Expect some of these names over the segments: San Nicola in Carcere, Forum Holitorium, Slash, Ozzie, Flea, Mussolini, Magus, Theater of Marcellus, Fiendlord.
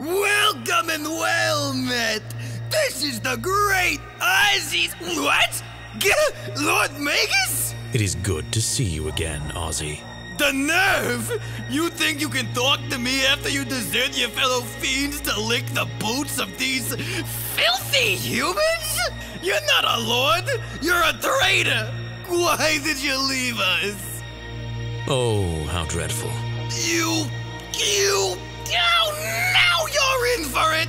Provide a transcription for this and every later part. Welcome and well met. This is the great Ozzie. What? Lord Magus? It is good to see you again, Ozzie. The nerve! You think you can talk to me after you desert your fellow fiends to lick the boots of these filthy humans? You're not a lord, you're a traitor! Why did you leave us? Oh, how dreadful. You... Oh, now you're in for it!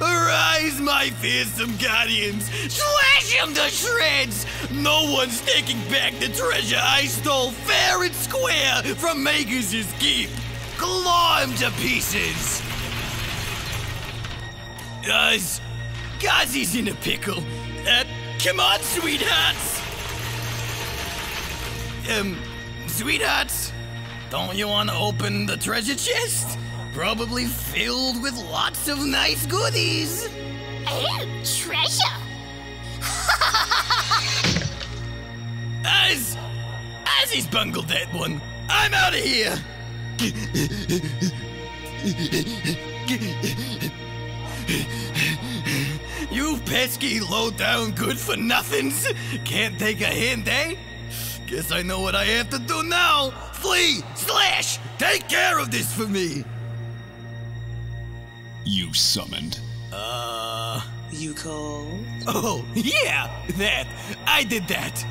Arise, my fearsome guardians! Slash him to shreds! No one's taking back the treasure I stole fair and square from Magus' keep! Claw him to pieces! Gazi's in a pickle. Come on, sweethearts! Sweethearts? Don't you want to open the treasure chest? Probably filled with lots of nice goodies. And treasure. As he's bungled that one, I'm out of here. You pesky low-down good-for-nothings. Can't take a hint, eh? Guess I know what I have to do now. Flea, Slash, take care of this for me. You summoned. You called? Oh, yeah, that. I did that.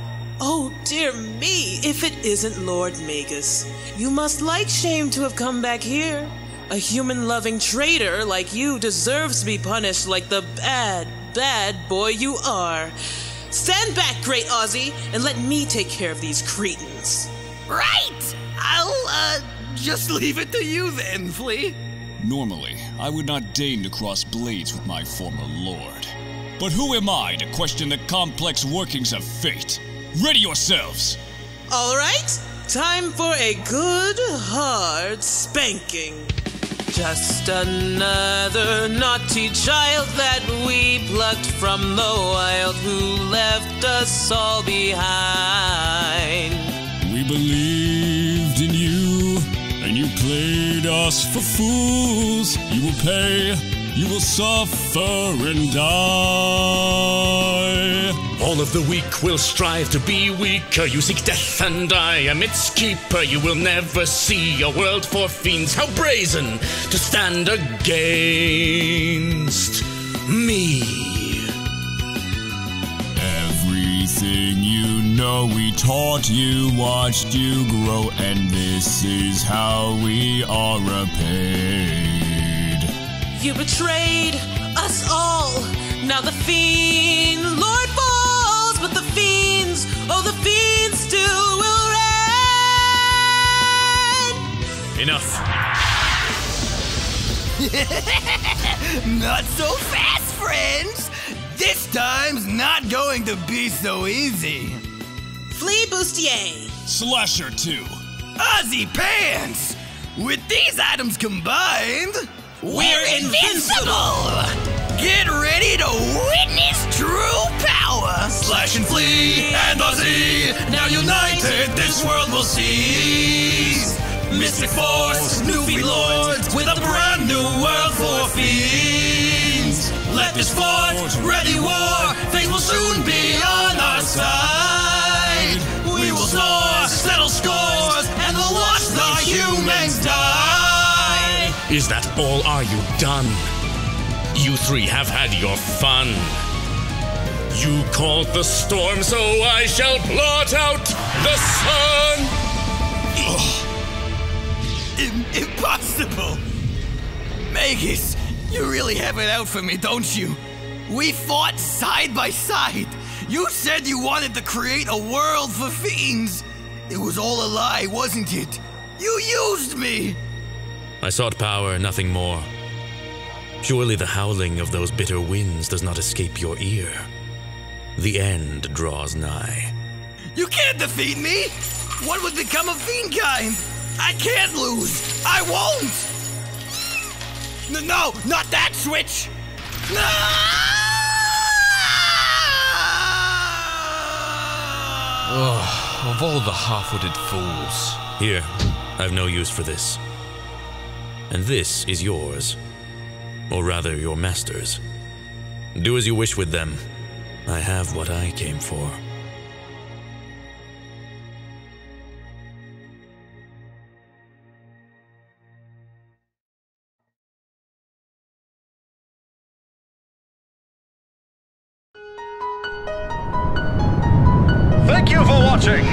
Oh, dear me, if it isn't Lord Magus. You must like shame to have come back here. A human-loving traitor like you deserves to be punished like the bad, bad boy you are. Stand back, great Ozzie, and let me take care of these cretins. Right! I'll, just leave it to you then, Flea. Normally, I would not deign to cross blades with my former lord. But who am I to question the complex workings of fate? Ready yourselves! All right, time for a good, hard spanking. Just another naughty child that we plucked from the wild who left us all behind. We believed in you, and you played us for fools. You will pay, you will suffer and die. All of the weak will strive to be weaker. You seek death and I am its keeper. You will never see a world for fiends. How brazen to stand against me. Everything you know we taught you, watched you grow, and this is how we are repaid. You betrayed us all. Now the fiend lord falls, but the fiends, oh the fiends still will reign. Enough. Not so fast, friends. This time's not going to be so easy. Flea Bustier. Slasher 2. Ozzie Pants. With these items combined... We're invincible! Get ready to witness true power! Slash and Flea and Ozzie, now united this world will seize. Mystic force, newbie lords, with a brand new world for fiends. Let this fort, ready war, fate will soon be on our side. We will soar, settle scores, and we'll watch the humans die. Is that all? Are you done? You three have had your fun. You called the storm, so I shall blot out the sun. Impossible! Magus, you really have it out for me, don't you? We fought side by side. You said you wanted to create a world for fiends. It was all a lie, wasn't it? You used me! I sought power, nothing more. Surely the howling of those bitter winds does not escape your ear. The end draws nigh. You can't defeat me! What would become of fiendkind? I can't lose! I won't! No, not that switch! No! Oh, of all the half-witted fools. Here, I've no use for this. And this is yours. or rather your masters. Do as you wish with them. I have what I came for. Thank you for watching!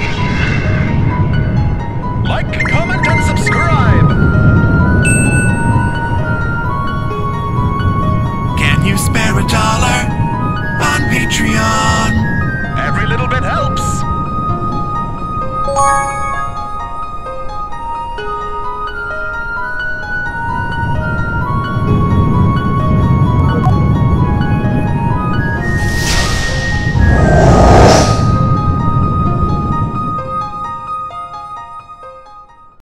Like,